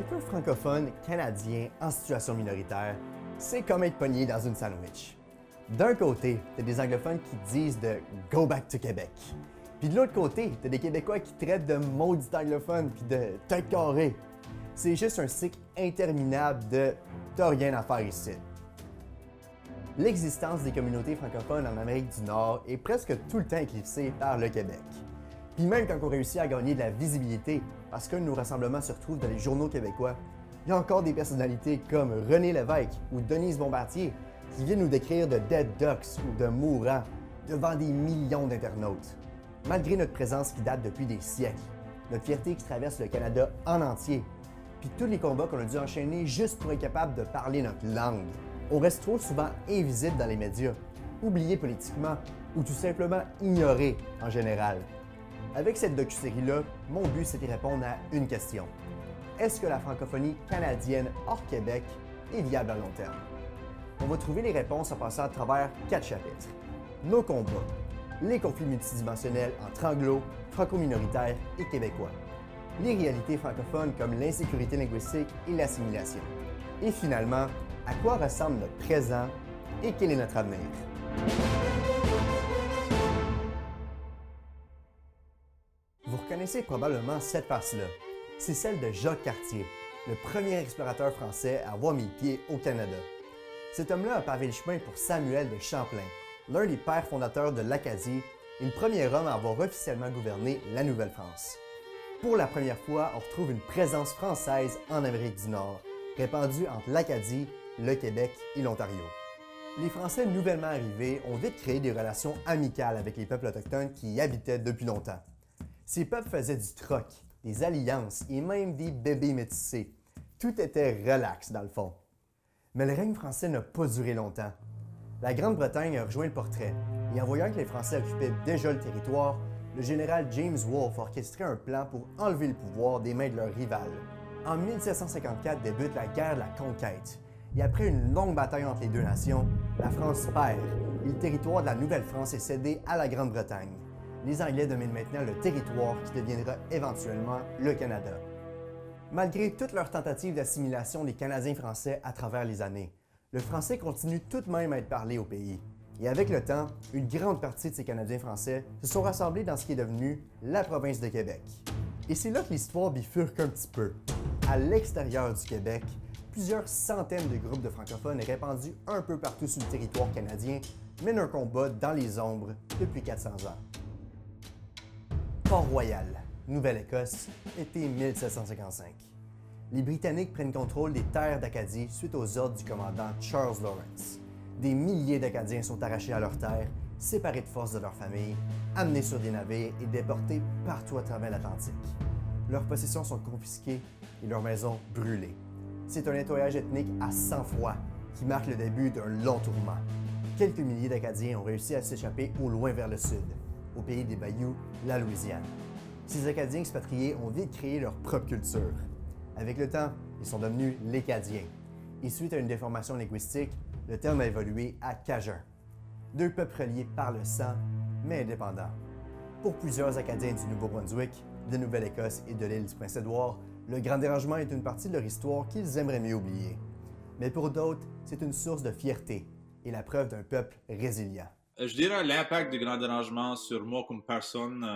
Être un francophone canadien en situation minoritaire, c'est comme être pogné dans une sandwich. D'un côté, t'as des anglophones qui disent de « go back to Québec ». Puis de l'autre côté, t'as des Québécois qui traitent de maudits anglophones puis de tête carrée. C'est juste un cycle interminable de « t'as rien à faire ici ». L'existence des communautés francophones en Amérique du Nord est presque tout le temps éclipsée par le Québec. Puis même quand on réussit à gagner de la visibilité parce que nos rassemblements se retrouvent dans les journaux québécois, il y a encore des personnalités comme René Lévesque ou Denise Bombardier qui viennent nous décrire de dead ducks ou de mourants devant des millions d'internautes. Malgré notre présence qui date depuis des siècles, notre fierté qui traverse le Canada en entier, puis tous les combats qu'on a dû enchaîner juste pour être capable de parler notre langue, on reste trop souvent invisible dans les médias, oublié politiquement ou tout simplement ignoré en général. Avec cette docu-série-là, mon but c'était de répondre à une question. Est-ce que la francophonie canadienne hors Québec est viable à long terme? On va trouver les réponses en passant à travers 4 chapitres. Nos combats, les conflits multidimensionnels entre anglo, franco-minoritaires et québécois, les réalités francophones comme l'insécurité linguistique et l'assimilation, et finalement, à quoi ressemble notre présent et quel est notre avenir. Vous reconnaissez probablement cette face-là. C'est celle de Jacques Cartier, le premier explorateur français à avoir mis le pied au Canada. Cet homme-là a pavé le chemin pour Samuel de Champlain, l'un des pères fondateurs de l'Acadie et le premier homme à avoir officiellement gouverné la Nouvelle-France. Pour la première fois, on retrouve une présence française en Amérique du Nord, répandue entre l'Acadie, le Québec et l'Ontario. Les Français nouvellement arrivés ont vite créé des relations amicales avec les peuples autochtones qui y habitaient depuis longtemps. Ces peuples faisaient du troc, des alliances et même des bébés métissés. Tout était relax dans le fond. Mais le règne français n'a pas duré longtemps. La Grande-Bretagne a rejoint le portrait et en voyant que les Français occupaient déjà le territoire, le général James Wolfe orchestrait un plan pour enlever le pouvoir des mains de leurs rivales. En 1754 débute la Guerre de la Conquête et après une longue bataille entre les deux nations, la France perd et le territoire de la Nouvelle-France est cédé à la Grande-Bretagne. Les Anglais dominent maintenant le territoire qui deviendra éventuellement le Canada. Malgré toutes leurs tentatives d'assimilation des Canadiens français à travers les années, le français continue tout de même à être parlé au pays. Et avec le temps, une grande partie de ces Canadiens français se sont rassemblés dans ce qui est devenu la province de Québec. Et c'est là que l'histoire bifurque un petit peu. À l'extérieur du Québec, plusieurs centaines de groupes de francophones répandus un peu partout sur le territoire canadien mènent un combat dans les ombres depuis 400 ans. Port-Royal, Nouvelle-Écosse, été 1755. Les Britanniques prennent contrôle des terres d'Acadie suite aux ordres du commandant Charles Lawrence. Des milliers d'Acadiens sont arrachés à leurs terres, séparés de force de leurs familles, amenés sur des navires et déportés partout à travers l'Atlantique. Leurs possessions sont confisquées et leurs maisons brûlées. C'est un nettoyage ethnique à sang-froid qui marque le début d'un long tourment. Quelques milliers d'Acadiens ont réussi à s'échapper au loin vers le sud, au pays des Bayous, la Louisiane. Ces Acadiens expatriés ont vite créé leur propre culture. Avec le temps, ils sont devenus les Cadiens. Et suite à une déformation linguistique, le terme a évolué à Cajun. Deux peuples reliés par le sang, mais indépendants. Pour plusieurs Acadiens du Nouveau-Brunswick, de Nouvelle-Écosse et de l'île du Prince-Édouard, le grand dérangement est une partie de leur histoire qu'ils aimeraient mieux oublier. Mais pour d'autres, c'est une source de fierté et la preuve d'un peuple résilient. Je dirais l'impact du grand dérangement sur moi comme personne,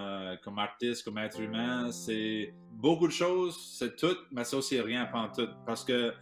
comme artiste, comme être humain, c'est beaucoup de choses, c'est tout, mais c'est aussi rien pas en tout. Parce que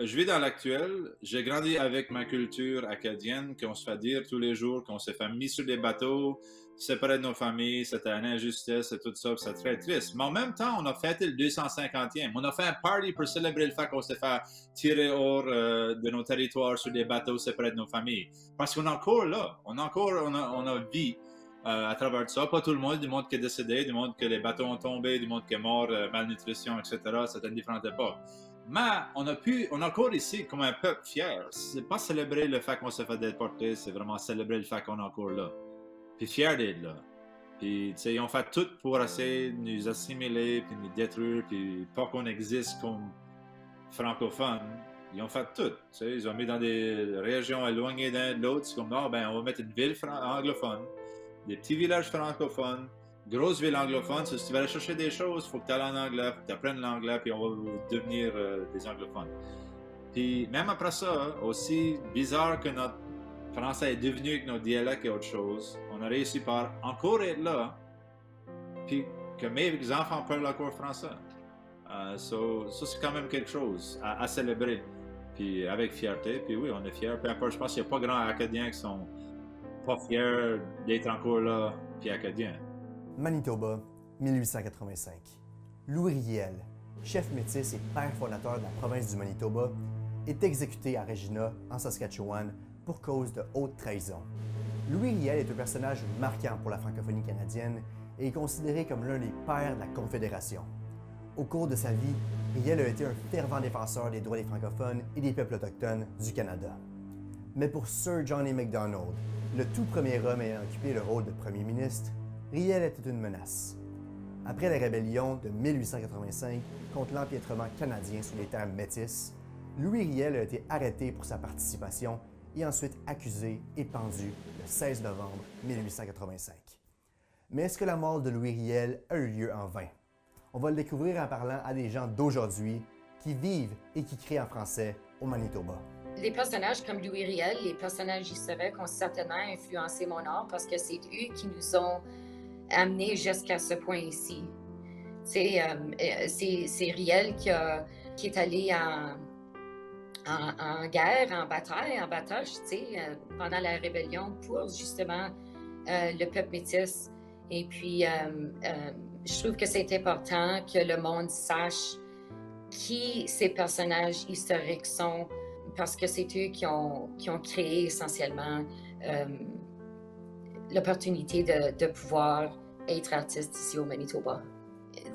je vis dans l'actuel, j'ai grandi avec ma culture acadienne qu'on se fait dire tous les jours, qu'on s'est fait mis sur des bateaux, séparés de nos familles, c'était une injustice et tout ça, c'est très triste. Mais en même temps, on a fêté le 250e, on a fait un party pour célébrer le fait qu'on s'est fait tirer hors de nos territoires sur des bateaux séparés de nos familles. Parce qu'on est encore là, on a vie à travers ça. Pas tout le monde, du monde qui est décédé, du monde que les bateaux ont tombé, du monde qui est mort, malnutrition, etc. C'est une différente époque. Mais on a encore ici comme un peuple fier. C'est pas célébrer le fait qu'on s'est fait déporter, c'est vraiment célébrer le fait qu'on est encore là. Puis fier d'être là. Puis, tu sais, ils ont fait tout pour essayer de nous assimiler, puis nous détruire, puis pas qu'on existe comme francophones. Ils ont fait tout, tu sais. Ils ont mis dans des régions éloignées d'un de l'autre. C'est comme, non, ben, on va mettre une ville anglophone, des petits villages francophones, Grosse ville anglophone, si tu vas aller chercher des choses, il faut que tu ailles en anglais, faut que tu apprennes l'anglais, puis on va devenir des anglophones. Puis même après ça, aussi bizarre que notre français est devenu, que nos dialectes et autre chose, on a réussi par encore être là, puis que mes enfants parlent encore français. Ça, c'est quand même quelque chose à célébrer, puis avec fierté, puis oui, on est fiers. Puis après, je pense qu'il n'y a pas grand Acadiens qui sont pas fiers d'être encore là, puis Acadiens. Manitoba, 1885. Louis Riel, chef métis et père fondateur de la province du Manitoba, est exécuté à Regina, en Saskatchewan, pour cause de haute trahison. Louis Riel est un personnage marquant pour la francophonie canadienne et est considéré comme l'un des pères de la Confédération. Au cours de sa vie, Riel a été un fervent défenseur des droits des francophones et des peuples autochtones du Canada. Mais pour Sir John A. Macdonald, le tout premier homme ayant occupé le rôle de premier ministre, Riel était une menace. Après la rébellion de 1885 contre l'empiètrement canadien sur les terres métisses, Louis Riel a été arrêté pour sa participation et ensuite accusé et pendu le 16 novembre 1885. Mais est-ce que la mort de Louis Riel a eu lieu en vain? On va le découvrir en parlant à des gens d'aujourd'hui qui vivent et qui créent en français au Manitoba. Les personnages comme Louis Riel, les personnages historiques ont certainement influencé mon art parce que c'est eux qui nous ont amené jusqu'à ce point ici. C'est Riel qui est allé en guerre, en bataille, en bataille, pendant la rébellion pour justement le peuple métis. Et puis, je trouve que c'est important que le monde sache qui ces personnages historiques sont, parce que c'est eux qui ont créé essentiellement l'opportunité de pouvoir être artiste ici au Manitoba.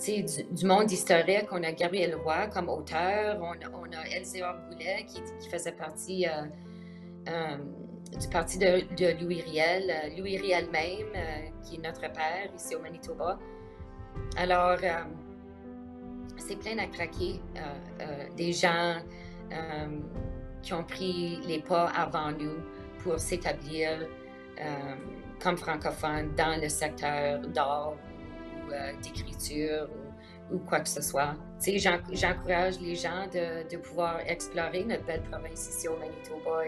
Du monde historique, on a Gabrielle Roy comme auteur, on a Elzéar Goulet qui faisait partie du parti de Louis Riel, Louis Riel même, qui est notre père ici au Manitoba. Alors, c'est plein à craquer, des gens qui ont pris les pas avant nous pour s'établir comme francophones dans le secteur d'art ou d'écriture ou quoi que ce soit. Tu sais, j'encourage les gens de pouvoir explorer notre belle province ici au Manitoba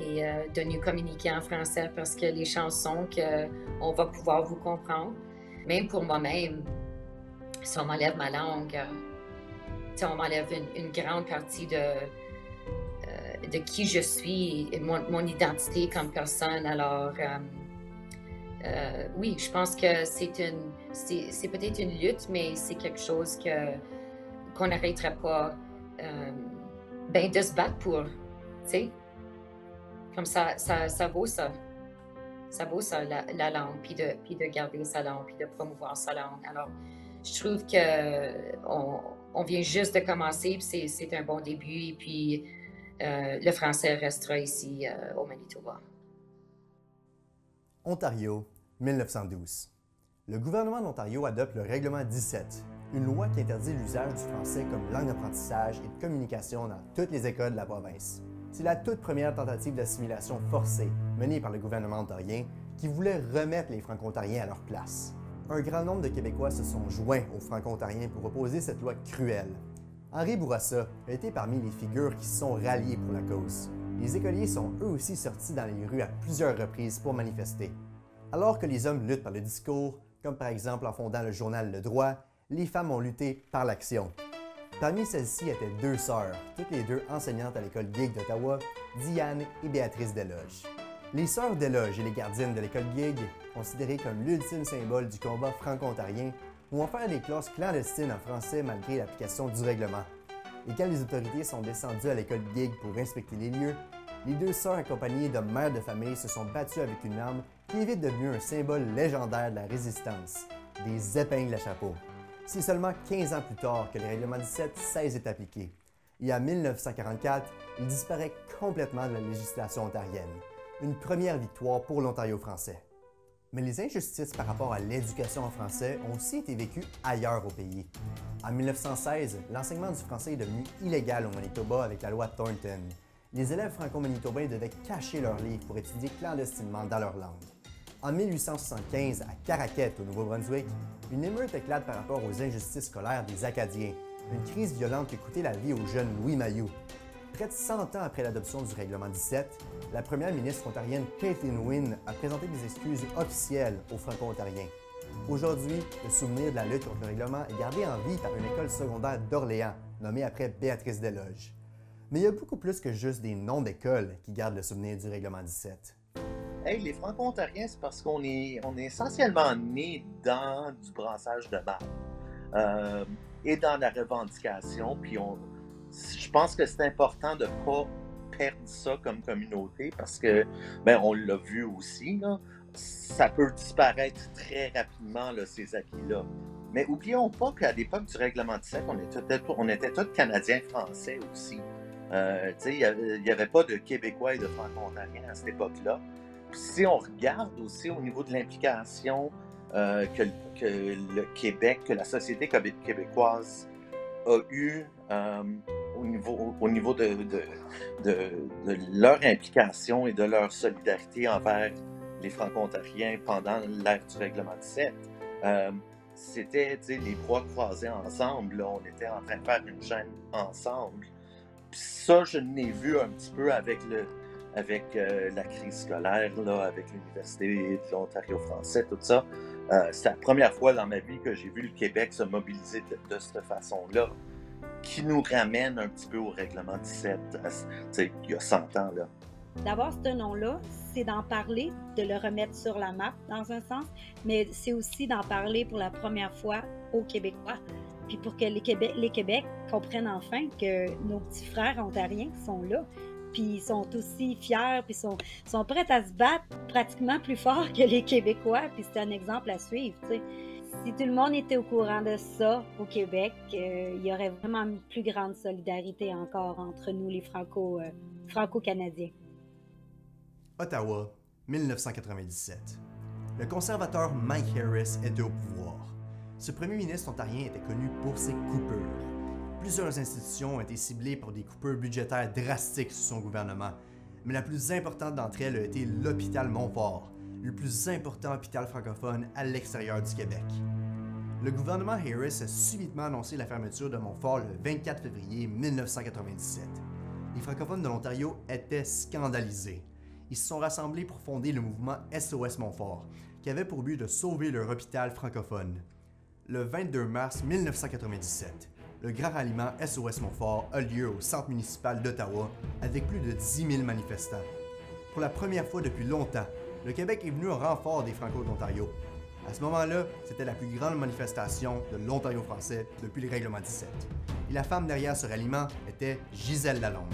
et de nous communiquer en français parce que les chansons qu'on va pouvoir vous comprendre. Même pour moi-même, si on m'enlève ma langue, on m'enlève une grande partie de qui je suis et mon identité comme personne. Alors, oui, je pense que c'est peut-être une lutte, mais c'est quelque chose qu'on n'arrêterait pas de se battre pour, tu sais. Comme ça vaut ça. Ça vaut ça, la langue, puis de garder sa langue, puis de promouvoir sa langue. Alors, je trouve qu'on vient juste de commencer, puis c'est un bon début, et puis le français restera ici au Manitoba. Ontario, 1912. Le gouvernement de l'Ontario adopte le Règlement 17, une loi qui interdit l'usage du français comme langue d'apprentissage et de communication dans toutes les écoles de la province. C'est la toute première tentative d'assimilation forcée menée par le gouvernement ontarien qui voulait remettre les Franco-Ontariens à leur place. Un grand nombre de Québécois se sont joints aux Franco-Ontariens pour opposer cette loi cruelle. Henri Bourassa a été parmi les figures qui se sont ralliées pour la cause. Les écoliers sont eux aussi sortis dans les rues à plusieurs reprises pour manifester. Alors que les hommes luttent par le discours, comme par exemple en fondant le journal Le Droit, les femmes ont lutté par l'action. Parmi celles-ci étaient deux sœurs, toutes les deux enseignantes à l'école Gig d'Ottawa, Diane et Béatrice Desloges. Les sœurs Desloges et les gardiennes de l'école Gig, considérées comme l'ultime symbole du combat franco-ontarien, ont offert des classes clandestines en français malgré l'application du règlement. Et quand les autorités sont descendues à l'école Gig pour inspecter les lieux, les deux sœurs accompagnées de mères de famille se sont battues avec une arme qui est vite devenue un symbole légendaire de la Résistance, des épingles à chapeau. C'est seulement 15 ans plus tard que le Règlement 17-16 est appliqué. Et en 1944, il disparaît complètement de la législation ontarienne. Une première victoire pour l'Ontario français. Mais les injustices par rapport à l'éducation en français ont aussi été vécues ailleurs au pays. En 1916, l'enseignement du français est devenu illégal au Manitoba avec la loi Thornton. Les élèves franco-manitobains devaient cacher leurs livres pour étudier clandestinement dans leur langue. En 1875, à Caraquet, au Nouveau-Brunswick, une émeute éclate par rapport aux injustices scolaires des Acadiens, une crise violente qui a coûté la vie au jeune Louis Mayou. Près de 100 ans après l'adoption du Règlement 17, la première ministre ontarienne Kathleen Wynne a présenté des excuses officielles aux Franco-Ontariens. Aujourd'hui, le souvenir de la lutte contre le Règlement est gardé en vie par une école secondaire d'Orléans, nommée après Béatrice Desloges. Mais il y a beaucoup plus que juste des noms d'écoles qui gardent le souvenir du Règlement 17. Hey, les Franco-Ontariens, c'est parce qu'on est essentiellement nés dans du brassage de marbre et dans la revendication, puis je pense que c'est important de ne pas perdre ça comme communauté parce que, ben, on l'a vu aussi, là, ça peut disparaître très rapidement, là, ces acquis-là. Mais n'oublions pas qu'à l'époque du Règlement 17, on était tous Canadiens-Français aussi. Il n'y avait pas de Québécois et de Franco-Ontariens à cette époque-là. Si on regarde aussi au niveau de l'implication que le Québec, que la société québécoise a eue au niveau de leur implication et de leur solidarité envers les Franco-Ontariens pendant l'ère du Règlement 17, c'était les bras croisés ensemble, là, on était en train de faire une chaîne ensemble. Puis ça, je l'ai vu un petit peu avec la crise scolaire, là, avec l'Université de l'Ontario français, tout ça. C'est la première fois dans ma vie que j'ai vu le Québec se mobiliser de cette façon-là, qui nous ramène un petit peu au Règlement 17, il y a 100 ans. D'avoir ce nom-là, c'est d'en parler, de le remettre sur la map, dans un sens, mais c'est aussi d'en parler pour la première fois aux Québécois, puis pour que les Québécois comprennent enfin que nos petits frères ontariens sont là, puis ils sont aussi fiers, puis sont prêts à se battre pratiquement plus fort que les Québécois, puis c'est un exemple à suivre, tu sais. Si tout le monde était au courant de ça au Québec, il y aurait vraiment une plus grande solidarité encore entre nous, les Franco-Canadiens. Ottawa, 1997. Le conservateur Mike Harris était au pouvoir. Ce premier ministre ontarien était connu pour ses coupures. Plusieurs institutions ont été ciblées pour des coupures budgétaires drastiques sous son gouvernement, mais la plus importante d'entre elles a été l'hôpital Montfort, le plus important hôpital francophone à l'extérieur du Québec. Le gouvernement Harris a subitement annoncé la fermeture de Montfort le 24 février 1997. Les francophones de l'Ontario étaient scandalisés. Ils se sont rassemblés pour fonder le mouvement SOS Montfort, qui avait pour but de sauver leur hôpital francophone. Le 22 mars 1997, le grand ralliement SOS Montfort a lieu au centre municipal d'Ottawa avec plus de 10 000 manifestants. Pour la première fois depuis longtemps, le Québec est venu au renfort des Franco-d'Ontario. À ce moment-là, c'était la plus grande manifestation de l'Ontario français depuis le Règlement 17. Et la femme derrière ce ralliement était Gisèle Lalonde.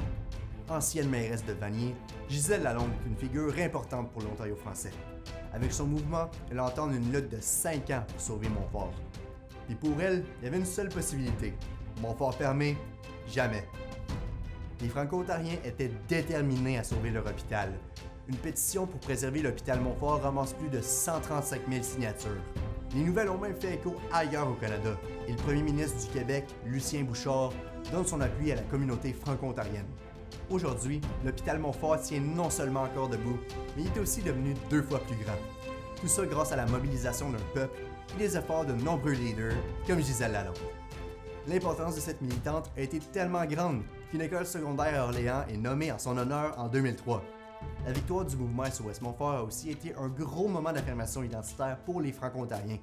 Ancienne mairesse de Vanier, Gisèle Lalonde est une figure importante pour l'Ontario français. Avec son mouvement, elle entame une lutte de 5 ans pour sauver Montfort. Et pour elle, il y avait une seule possibilité. Montfort fermé, jamais. Les Franco-Ontariens étaient déterminés à sauver leur hôpital. Une pétition pour préserver l'hôpital Montfort ramasse plus de 135 000 signatures. Les nouvelles ont même fait écho ailleurs au Canada, et le premier ministre du Québec, Lucien Bouchard, donne son appui à la communauté franco-ontarienne. Aujourd'hui, l'hôpital Montfort tient non seulement encore debout, mais il est aussi devenu 2 fois plus grand. Tout ça grâce à la mobilisation d'un peuple et les efforts de nombreux leaders comme Gisèle Lalonde. L'importance de cette militante a été tellement grande qu'une école secondaire à Orléans est nommée en son honneur en 2003. La victoire du mouvement SOS Montfort a aussi été un gros moment d'affirmation identitaire pour les Franco-Ontariens,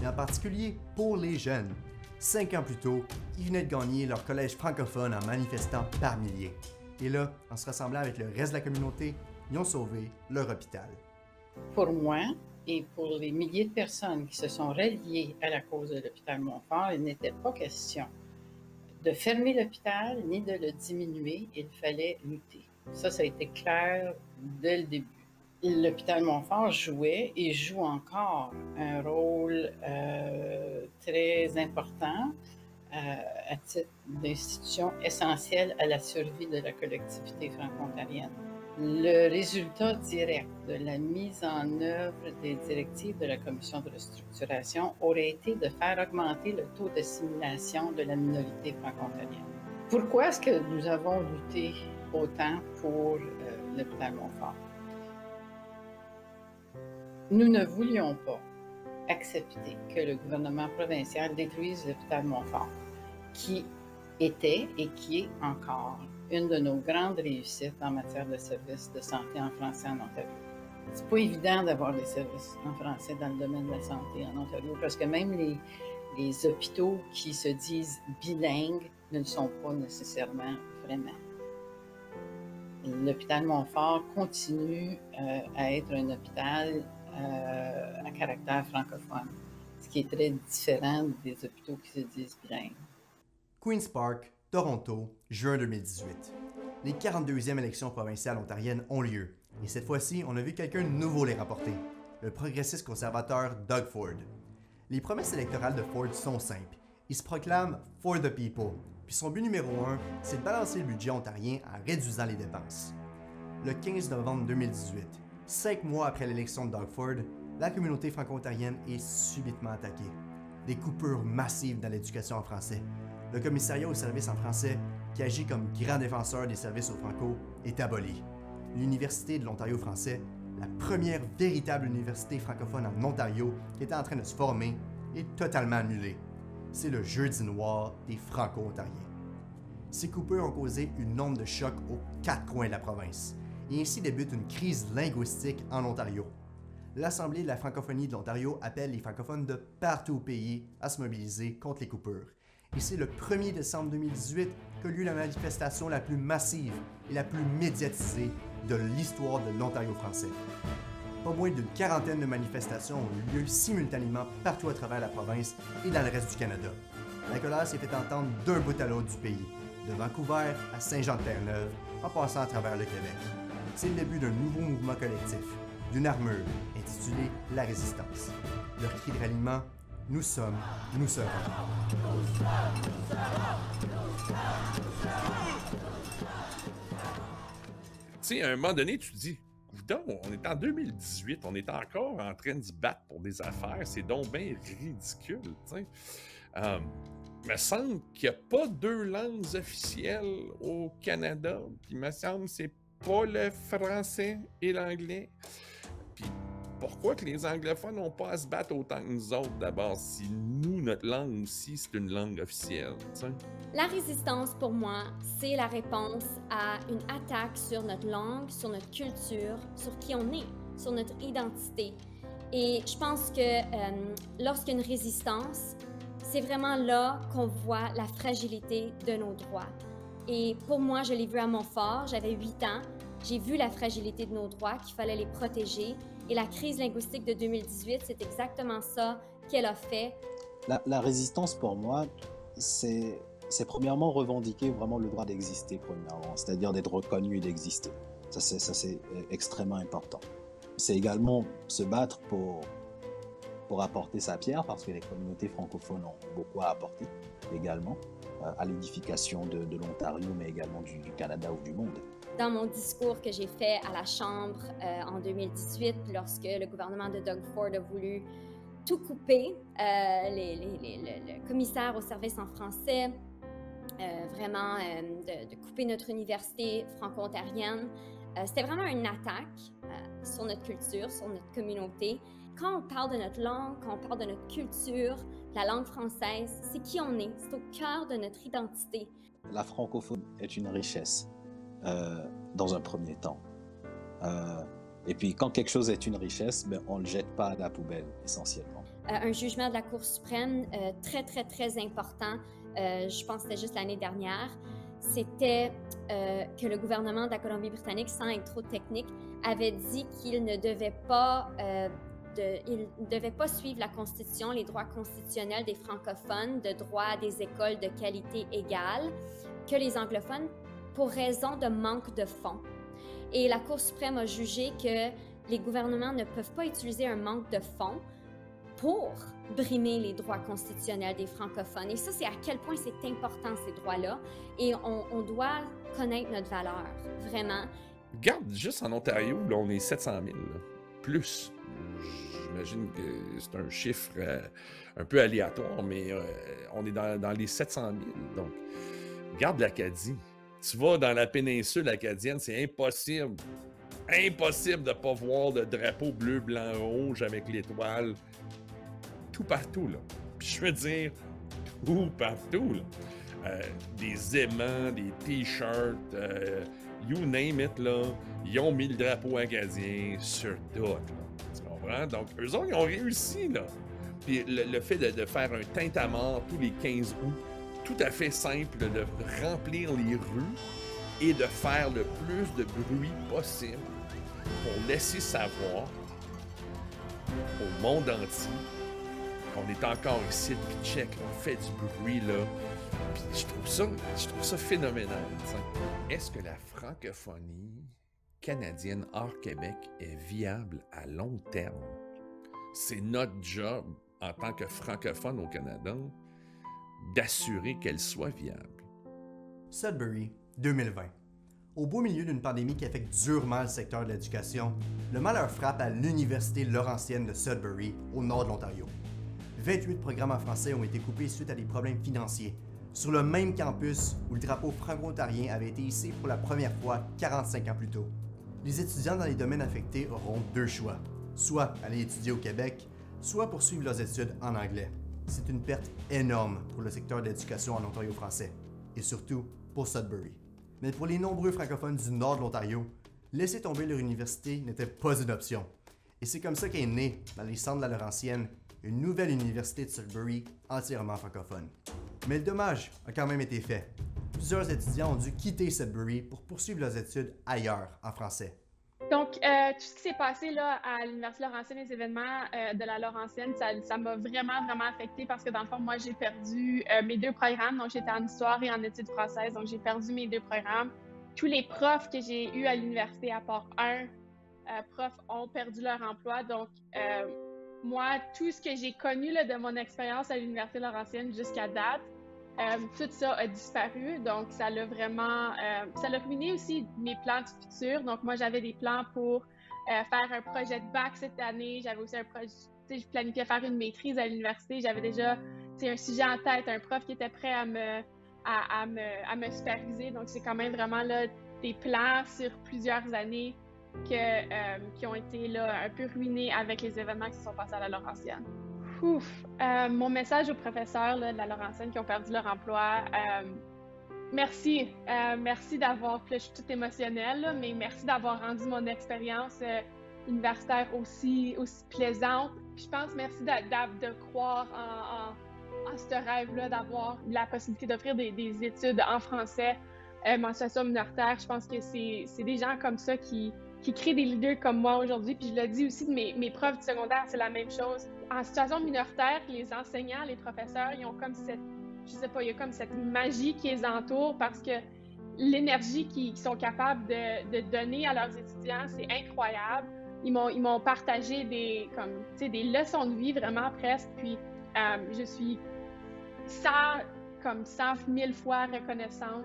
mais en particulier pour les jeunes. 5 ans plus tôt, ils venaient de gagner leur collège francophone en manifestant par milliers. Et là, en se rassemblant avec le reste de la communauté, ils ont sauvé leur hôpital. Pour moi, et pour les milliers de personnes qui se sont ralliées à la cause de l'hôpital Montfort, il n'était pas question de fermer l'hôpital ni de le diminuer. Il fallait lutter. Ça a été clair dès le début. L'hôpital Montfort jouait et joue encore un rôle très important à titre d'institution essentielle à la survie de la collectivité franco-ontarienne. Le résultat direct de la mise en œuvre des directives de la Commission de restructuration aurait été de faire augmenter le taux d'assimilation de la minorité franco-ontarienne. Pourquoi est-ce que nous avons lutté autant pour l'hôpital Montfort? Nous ne voulions pas accepter que le gouvernement provincial détruise l'hôpital Montfort, qui était et qui est encore une de nos grandes réussites en matière de services de santé en français en Ontario. C'est pas évident d'avoir des services en français dans le domaine de la santé en Ontario, parce que même les hôpitaux qui se disent bilingues ne le sont pas nécessairement vraiment. L'hôpital Montfort continue à être un hôpital à caractère francophone, ce qui est très différent des hôpitaux qui se disent bilingues. Queen's Park, Toronto, juin 2018. Les 42e élections provinciales ontariennes ont lieu. Et cette fois-ci, on a vu quelqu'un de nouveau les remporter, le progressiste conservateur Doug Ford. Les promesses électorales de Ford sont simples. Il se proclame « for the people », puis son but numéro 1, c'est de balancer le budget ontarien en réduisant les dépenses. Le 15 novembre 2018, 5 mois après l'élection de Doug Ford, la communauté franco-ontarienne est subitement attaquée. Des coupures massives dans l'éducation en français. Le commissariat aux services en français, qui agit comme grand défenseur des services aux Franco, est aboli. L'Université de l'Ontario français, la première véritable université francophone en Ontario qui était en train de se former, est totalement annulée. C'est le jeudi noir des Franco-Ontariens. Ces coupures ont causé une onde de choc aux 4 coins de la province. Et ainsi débute une crise linguistique en Ontario. L'Assemblée de la francophonie de l'Ontario appelle les francophones de partout au pays à se mobiliser contre les coupures. Et c'est le 1er décembre 2018 qu'a lieu la manifestation la plus massive et la plus médiatisée de l'histoire de l'Ontario français. Pas moins d'une quarantaine de manifestations ont eu lieu simultanément partout à travers la province et dans le reste du Canada. La colère s'est fait entendre d'un bout à l'autre du pays, de Vancouver à Saint-Jean-de-Terre-Neuve, en passant à travers le Québec. C'est le début d'un nouveau mouvement collectif, d'une armure intitulée La Résistance. Leur cri de ralliement: nous sommes, nous serons. Tu sais, à un moment donné, tu te dis, coudonc, on est en 2018, on est encore en train de se battre pour des affaires, c'est donc bien ridicule, tu sais. Il me semble qu'il n'y a pas 2 langues officielles au Canada, puis il me semble que c'est pas le français et l'anglais. Pourquoi que les anglophones n'ont pas à se battre autant que nous autres d'abord, si nous, notre langue aussi, c'est une langue officielle, t'sais? La résistance, pour moi, c'est la réponse à une attaque sur notre langue, sur notre culture, sur qui on est, sur notre identité. Et je pense que lorsqu'il y a une résistance, c'est vraiment là qu'on voit la fragilité de nos droits. Et pour moi, je l'ai vu à Montfort, j'avais 8 ans, j'ai vu la fragilité de nos droits, qu'il fallait les protéger. Et la crise linguistique de 2018, c'est exactement ça qu'elle a fait. La résistance, pour moi, c'est premièrement revendiquer vraiment le droit d'exister, premièrement, c'est-à-dire d'être reconnu et d'exister. Ça, c'est extrêmement important. C'est également se battre pour apporter sa pierre, parce que les communautés francophones ont beaucoup à apporter, également, à l'édification de l'Ontario, mais également du Canada ou du monde. Dans mon discours que j'ai fait à la Chambre en 2018, lorsque le gouvernement de Doug Ford a voulu tout couper, le commissaire aux services en français, vraiment de couper notre université franco-ontarienne, c'était vraiment une attaque sur notre culture, sur notre communauté. Quand on parle de notre langue, quand on parle de notre culture, la langue française, c'est qui on est, c'est au cœur de notre identité. La francophonie est une richesse. Dans un premier temps. Et puis, quand quelque chose est une richesse, ben, on ne le jette pas à la poubelle, essentiellement. Un jugement de la Cour suprême très, très, très important, je pense que c'était juste l'année dernière, c'était que le gouvernement de la Colombie-Britannique, sans être trop technique, avait dit qu'il ne devait pas, suivre la Constitution, les droits constitutionnels des francophones, de droit à des écoles de qualité égale, que les anglophones pour raison de manque de fonds. Et la Cour suprême a jugé que les gouvernements ne peuvent pas utiliser un manque de fonds pour brimer les droits constitutionnels des francophones. Et ça, c'est à quel point c'est important, ces droits-là. Et on doit connaître notre valeur, vraiment. Regarde, juste en Ontario, là, on est 700 000, là, plus. J'imagine que c'est un chiffre un peu aléatoire, mais on est dans les 700 000. Donc, regarde l'Acadie. Tu vas dans la péninsule acadienne, c'est impossible impossible de ne pas voir le drapeau bleu, blanc, rouge avec l'étoile tout partout, là. Puis je veux dire, tout partout, là. Des aimants, des t-shirts, you name it, là, ils ont mis le drapeau acadien sur tout, là. Tu comprends? Donc, eux autres, ils ont réussi, là. Puis le fait de faire un tintamarre tous les 15 août, tout à fait simple, de remplir les rues et de faire le plus de bruit possible pour laisser savoir au monde entier qu'on est encore ici, puis check, on fait du bruit, là. Puis je trouve ça phénoménal. Est-ce que la francophonie canadienne hors Québec est viable à long terme? C'est notre job en tant que francophone au Canada d'assurer qu'elle soit viable. Sudbury, 2020. Au beau milieu d'une pandémie qui affecte durement le secteur de l'éducation, le malheur frappe à l'Université Laurentienne de Sudbury, au nord de l'Ontario. 28 programmes en français ont été coupés suite à des problèmes financiers, sur le même campus où le drapeau franco-ontarien avait été hissé pour la première fois 45 ans plus tôt. Les étudiants dans les domaines affectés auront deux choix, soit aller étudier au Québec, soit poursuivre leurs études en anglais. C'est une perte énorme pour le secteur de l'éducation en Ontario français, et surtout pour Sudbury. Mais pour les nombreux francophones du nord de l'Ontario, laisser tomber leur université n'était pas une option. Et c'est comme ça qu'est née, dans les centres de la Laurentienne, une nouvelle université de Sudbury entièrement francophone. Mais le dommage a quand même été fait. Plusieurs étudiants ont dû quitter Sudbury pour poursuivre leurs études ailleurs en français. Donc, tout ce qui s'est passé là, à l'Université Laurentienne, les événements de la Laurentienne, ça m'a vraiment, vraiment affectée parce que dans le fond, moi, j'ai perdu mes deux programmes. Donc, j'étais en histoire et en études françaises, donc j'ai perdu mes deux programmes. Tous les profs que j'ai eus à l'université, à part un prof, ont perdu leur emploi. Donc, moi, tout ce que j'ai connu là, de mon expérience à l'Université Laurentienne jusqu'à date, tout ça a disparu, donc ça l'a vraiment... ça l'a ruiné aussi mes plans du futur. Donc moi, j'avais des plans pour faire un projet de bac cette année. J'avais aussi un projet... Je planifiais faire une maîtrise à l'université. J'avais déjà un sujet en tête, un prof qui était prêt à me superviser. Donc c'est quand même vraiment là, des plans sur plusieurs années qui ont été là, un peu ruinés avec les événements qui se sont passés à la Laurentienne. Mon message aux professeurs là, de la Laurentienne qui ont perdu leur emploi, merci d'avoir, je suis toute émotionnelle, là, mais merci d'avoir rendu mon expérience universitaire aussi plaisante. Puis je pense merci de croire en ce rêve-là, d'avoir la possibilité d'offrir des études en français en situation minoritaire. Je pense que c'est des gens comme ça qui créent des leaders comme moi aujourd'hui. Puis je le dis aussi de mes profs du secondaire, c'est la même chose. En situation minoritaire, les enseignants, les professeurs, ils ont comme cette, je sais pas, il y a comme cette magie qui les entoure parce que l'énergie qu'ils sont capables de donner à leurs étudiants, c'est incroyable. Ils m'ont partagé des leçons de vie vraiment presque. Puis je suis 100 000 fois reconnaissante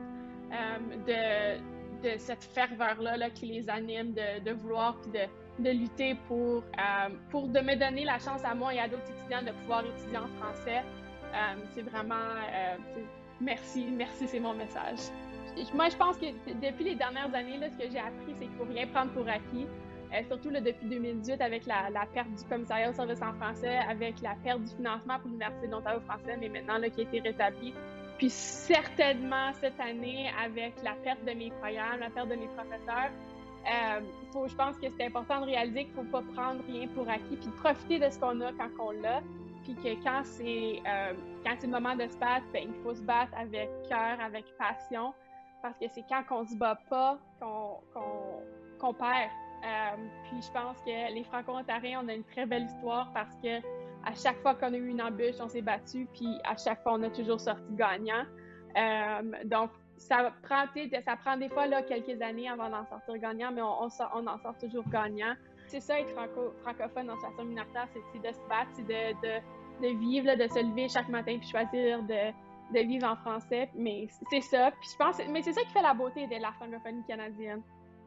de cette ferveur-là là, qui les anime de vouloir puis de lutter pour de me donner la chance à moi et à d'autres étudiants de pouvoir étudier en français. C'est vraiment... merci, c'est mon message. Moi, je pense que depuis les dernières années, là, ce que j'ai appris, c'est qu'il faut rien prendre pour acquis. Surtout là, depuis 2018, avec la perte du commissariat au service en français, avec la perte du financement pour l'Université de l'Ontario français, mais maintenant là, qui a été rétabli. Puis certainement, cette année, avec la perte de mes programmes, la perte de mes professeurs, je pense que c'est important de réaliser qu'il ne faut pas prendre rien pour acquis, puis profiter de ce qu'on a quand on l'a, puis que quand c'est le moment de se battre, ben, il faut se battre avec cœur, avec passion, parce que c'est quand on ne se bat pas qu'on perd. Puis je pense que les Franco-Ontariens, on a une très belle histoire parce que à chaque fois qu'on a eu une embûche, on s'est battu, puis à chaque fois, on a toujours sorti gagnant. Donc, ça prend des fois là, quelques années avant d'en sortir gagnant, mais on en sort toujours gagnant. C'est ça, être francophone en situation minoritaire, c'est de se battre, c'est de vivre, là, de se lever chaque matin puis choisir de vivre en français. Mais c'est ça. Puis je pense, mais c'est ça qui fait la beauté de la francophonie canadienne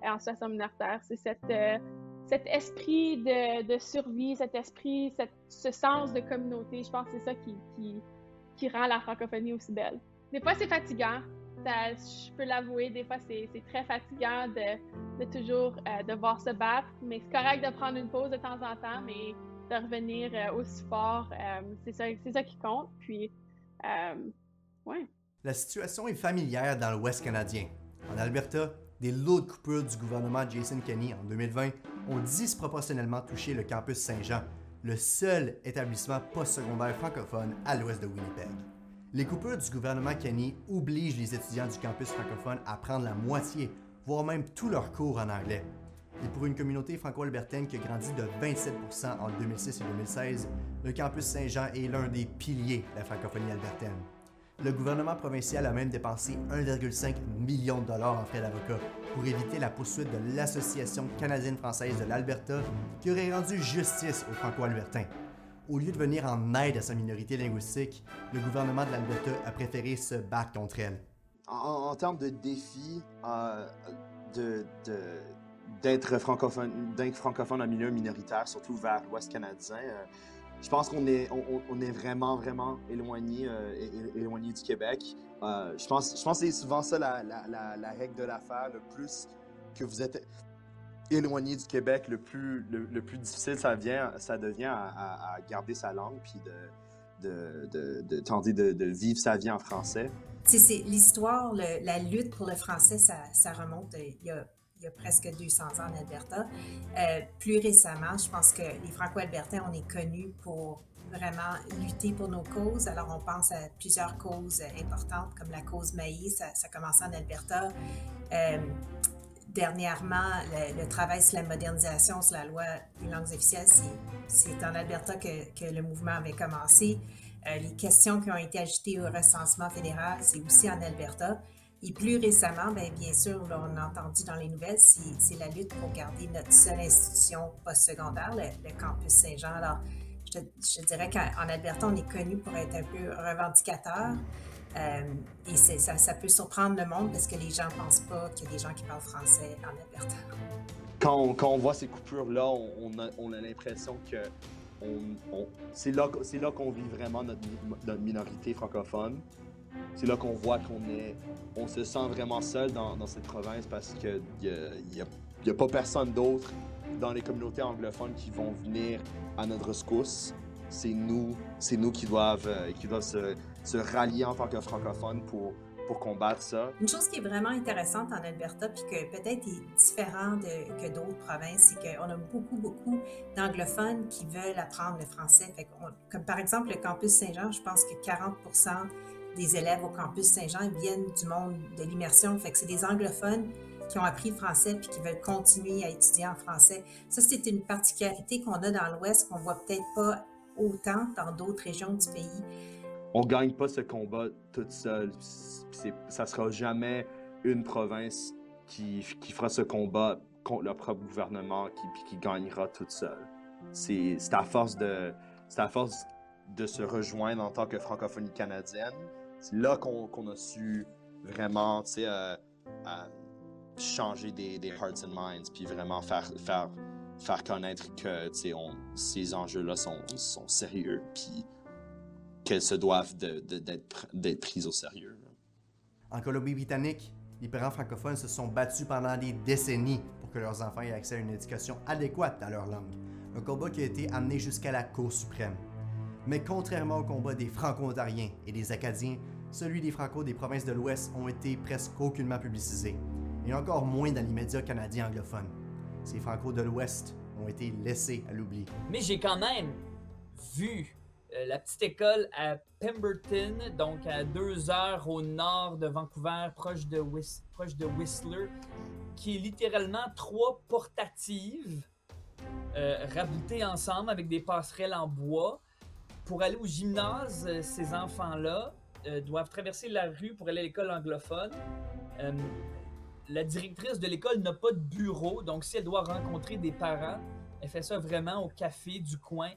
en situation minoritaire. C'est cet esprit de survie, cet esprit, ce sens de communauté. Je pense que c'est ça qui rend la francophonie aussi belle. Des fois, c'est fatigant. Ça, je peux l'avouer, des fois, c'est très fatigant de toujours devoir se battre, mais c'est correct de prendre une pause de temps en temps, mais de revenir aussi fort, c'est ça qui compte. Puis, ouais. La situation est familière dans l'Ouest canadien. En Alberta, des lourdes coupures du gouvernement Jason Kenney en 2020 ont disproportionnellement touché le campus Saint-Jean, le seul établissement postsecondaire francophone à l'ouest de Winnipeg. Les coupures du gouvernement Kenney obligent les étudiants du campus francophone à prendre la moitié, voire même tous leurs cours en anglais. Et pour une communauté franco-albertaine qui a grandi de 27% entre 2006 et 2016, le campus Saint-Jean est l'un des piliers de la francophonie albertaine. Le gouvernement provincial a même dépensé 1,5 million de dollars en frais d'avocat pour éviter la poursuite de l'Association canadienne-française de l'Alberta qui aurait rendu justice aux franco-albertains. Au lieu de venir en aide à sa minorité linguistique, le gouvernement de l'Alberta a préféré se battre contre elle. En termes de défis, d'être francophone en milieu minoritaire, surtout vers l'Ouest canadien, je pense qu'on est, on est vraiment éloigné du Québec. Je pense que c'est souvent ça la règle de l'affaire. Le plus que vous êtes éloigné du Québec, le plus difficile ça devient à garder sa langue puis de tenter de vivre sa vie en français. C'est l'histoire, la lutte pour le français, ça remonte il y a presque 200 ans en Alberta. Plus récemment, je pense que les Franco-Albertains, on est connus pour vraiment lutter pour nos causes. Alors, on pense à plusieurs causes importantes, comme la cause maïs, ça commençait en Alberta. Dernièrement, le travail sur la modernisation, sur la loi des langues officielles, c'est en Alberta que le mouvement avait commencé. Les questions qui ont été ajoutées au recensement fédéral, c'est aussi en Alberta. Et plus récemment, bien sûr, là, on a entendu dans les nouvelles, c'est la lutte pour garder notre seule institution postsecondaire, le campus Saint-Jean. Alors, je dirais qu'en Alberta, on est connu pour être un peu revendicateur. Et ça peut surprendre le monde parce que les gens ne pensent pas qu'il y a des gens qui parlent français en Alberta. Quand on voit ces coupures-là, on a l'impression que c'est là qu'on vit vraiment notre minorité francophone. C'est là qu'on voit qu'on se sent vraiment seul dans cette province parce qu'il n'y a pas personne d'autre dans les communautés anglophones qui vont venir à notre rescousse. C'est nous qui doivent se rallier en tant que francophones pour combattre ça. Une chose qui est vraiment intéressante en Alberta, puis que peut-être est différente que d'autres provinces, c'est qu'on a beaucoup d'anglophones qui veulent apprendre le français. Comme par exemple le campus Saint-Jean, je pense que 40% des élèves au campus Saint-Jean viennent du monde de l'immersion. Fait que c'est des anglophones qui ont appris le français puis qui veulent continuer à étudier en français. Ça, c'est une particularité qu'on a dans l'Ouest qu'on voit peut-être pas autant dans d'autres régions du pays. On ne gagne pas ce combat toute seule. Ça ne sera jamais une province qui fera ce combat contre leur propre gouvernement qui gagnera toute seule. C'est à force de se rejoindre en tant que francophonie canadienne. C'est là qu'on a su vraiment changer des hearts and minds puis vraiment faire connaître que ces enjeux-là sont sérieux puis qu'elles se doivent d'être prises au sérieux. En Colombie-Britannique, les parents francophones se sont battus pendant des décennies pour que leurs enfants aient accès à une éducation adéquate à leur langue, un combat qui a été amené jusqu'à la Cour suprême. Mais contrairement au combat des Franco-Ontariens et des Acadiens, celui des Franco des provinces de l'Ouest ont été presque aucunement publicisés, et encore moins dans les médias canadiens anglophones. Ces Franco de l'Ouest ont été laissés à l'oubli. Mais j'ai quand même vu la petite école à Pemberton, donc à 2 heures au nord de Vancouver, proche de Whistler, qui est littéralement 3 portatives raboutées ensemble avec des passerelles en bois. Pour aller au gymnase, ces enfants-là doivent traverser la rue pour aller à l'école anglophone. La directrice de l'école n'a pas de bureau, donc si elle doit rencontrer des parents, elle fait ça vraiment au café du coin.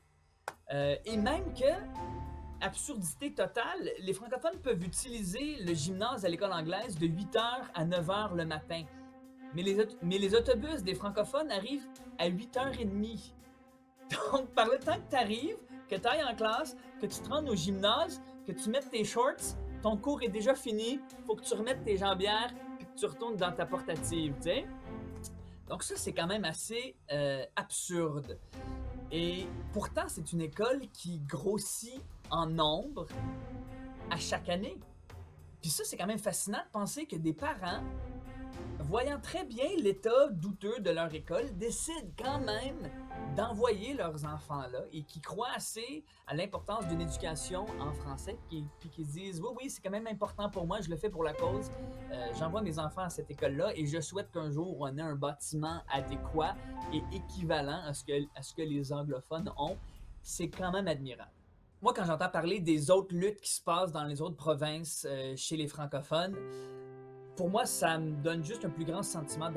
Et même que, absurdité totale, les francophones peuvent utiliser le gymnase à l'école anglaise de 8h à 9h le matin. Mais les autobus des francophones arrivent à 8h30. Donc, par le temps que tu arrives, que tu ailles en classe, que tu te rendes au gymnase, que tu mettes tes shorts, ton cours est déjà fini, faut que tu remettes tes jambières et que tu retournes dans ta portative, tu sais. Donc ça, c'est quand même assez absurde. Et pourtant, c'est une école qui grossit en nombre à chaque année. Puis ça, c'est quand même fascinant de penser que des parents, voyant très bien l'état douteux de leur école, décident quand même d'envoyer leurs enfants là et qui croient assez à l'importance d'une éducation en français, puis qui disent « Oui, c'est quand même important pour moi, je le fais pour la cause, j'envoie mes enfants à cette école-là et je souhaite qu'un jour on ait un bâtiment adéquat et équivalent à ce que les anglophones ont. » C'est quand même admirable. Moi, quand j'entends parler des autres luttes qui se passent dans les autres provinces chez les francophones, pour moi, ça me donne juste un plus grand sentiment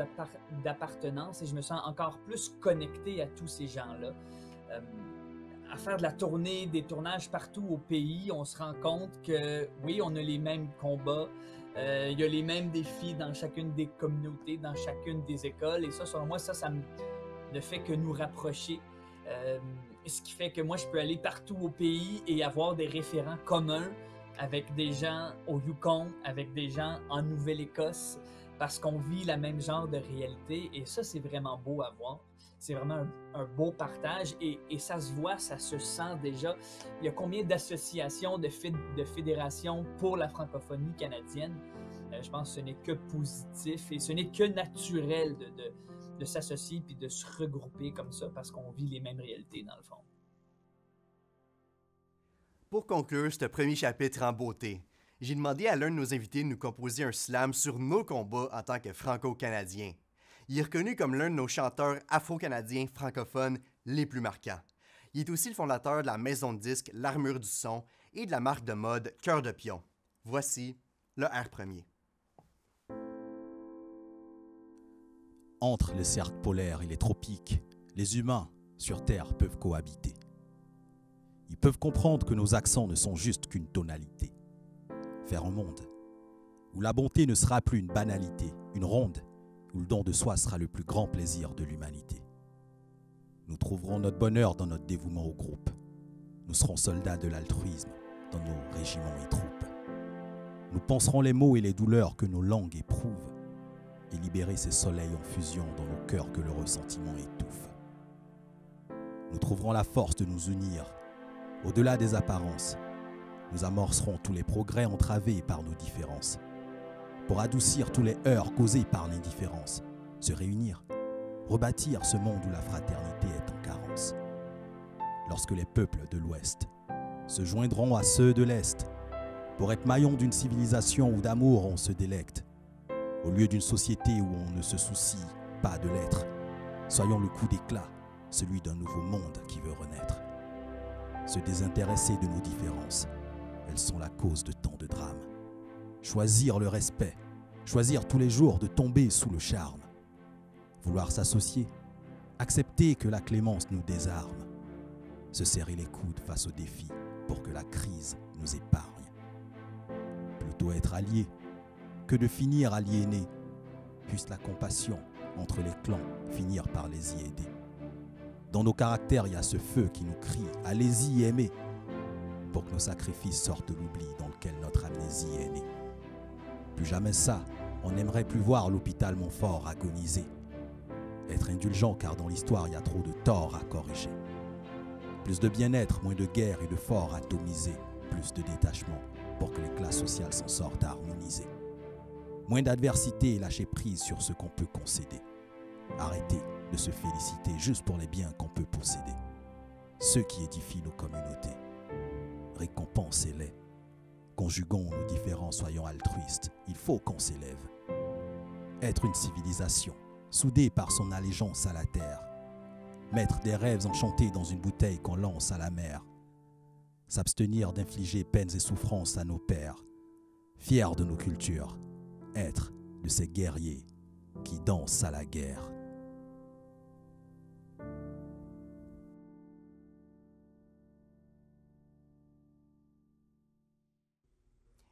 d'appartenance et je me sens encore plus connecté à tous ces gens-là. À faire de la tournée, des tournages partout au pays, on se rend compte que, oui, on a les mêmes combats, il y a les mêmes défis dans chacune des communautés, dans chacune des écoles. Et ça, selon moi, ça ne fait que nous rapprocher. Ce qui fait que moi, je peux aller partout au pays et avoir des référents communs avec des gens au Yukon, avec des gens en Nouvelle-Écosse, parce qu'on vit la même genre de réalité. Et ça, c'est vraiment beau à voir. C'est vraiment un beau partage et ça se voit, ça se sent déjà. Il y a combien d'associations, de fédérations pour la francophonie canadienne? Je pense que ce n'est que positif et ce n'est que naturel de s'associer puis de se regrouper comme ça parce qu'on vit les mêmes réalités dans le fond. Pour conclure ce premier chapitre en beauté, j'ai demandé à l'un de nos invités de nous composer un slam sur nos combats en tant que franco-canadiens. Il est reconnu comme l'un de nos chanteurs afro-canadiens francophones les plus marquants. Il est aussi le fondateur de la maison de disques L'Armure du Son et de la marque de mode Cœur de Pion. Voici le R premier. Entre les cercles polaires et les tropiques, les humains sur Terre peuvent cohabiter. Ils peuvent comprendre que nos accents ne sont juste qu'une tonalité. Faire un monde où la bonté ne sera plus une banalité, une ronde, où le don de soi sera le plus grand plaisir de l'humanité. Nous trouverons notre bonheur dans notre dévouement au groupe. Nous serons soldats de l'altruisme dans nos régiments et troupes. Nous penserons les maux et les douleurs que nos langues éprouvent. Et libérer ces soleils en fusion dans nos cœurs que le ressentiment étouffe. Nous trouverons la force de nous unir, au-delà des apparences. Nous amorcerons tous les progrès entravés par nos différences, pour adoucir tous les heurts causés par l'indifférence, se réunir, rebâtir ce monde où la fraternité est en carence. Lorsque les peuples de l'Ouest se joindront à ceux de l'Est, pour être maillons d'une civilisation où d'amour on se délecte, au lieu d'une société où on ne se soucie pas de l'être, soyons le coup d'éclat, celui d'un nouveau monde qui veut renaître. Se désintéresser de nos différences, elles sont la cause de tant de drames. Choisir le respect, choisir tous les jours de tomber sous le charme. Vouloir s'associer, accepter que la clémence nous désarme. Se serrer les coudes face aux défis pour que la crise nous épargne. Plutôt être alliés, que de finir aliénés, puisse la compassion entre les clans finir par les y aider. Dans nos caractères, il y a ce feu qui nous crie « Allez-y, aimez !» pour que nos sacrifices sortent de l'oubli dans lequel notre amnésie est née. Plus jamais ça, on n'aimerait plus voir l'hôpital Montfort agoniser. Être indulgent car dans l'histoire, il y a trop de torts à corriger. Plus de bien-être, moins de guerre et de forts atomisés. Plus de détachement pour que les classes sociales s'en sortent harmonisées. Moins d'adversité et lâcher prise sur ce qu'on peut concéder. Arrêter de se féliciter juste pour les biens qu'on peut posséder. Ceux qui édifient nos communautés. Récompensez-les. Conjuguons nos différences, soyons altruistes. Il faut qu'on s'élève. Être une civilisation, soudée par son allégeance à la terre. Mettre des rêves enchantés dans une bouteille qu'on lance à la mer. S'abstenir d'infliger peines et souffrances à nos pères. Fiers de nos cultures. Être de ces guerriers qui dansent à la guerre.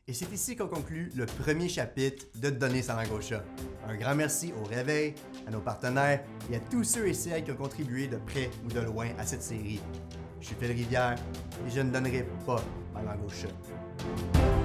Et c'est ici qu'on conclut le premier chapitre de Donner sa langue au chat. Un grand merci au Réveil, à nos partenaires et à tous ceux et celles qui ont contribué de près ou de loin à cette série. Je suis Phil Rivière et je ne donnerai pas ma langue au chat.